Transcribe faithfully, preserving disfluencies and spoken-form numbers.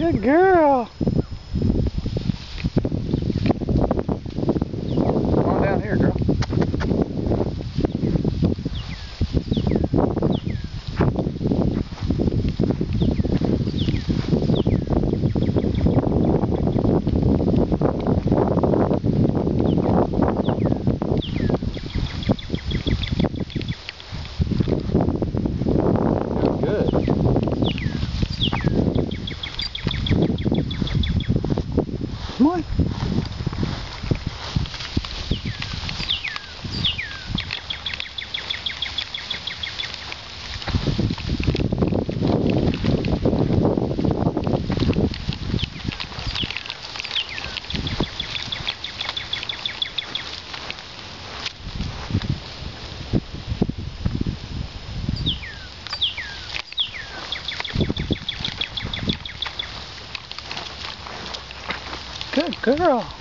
Good girl. Come on down here, girl. Come on. Good girl.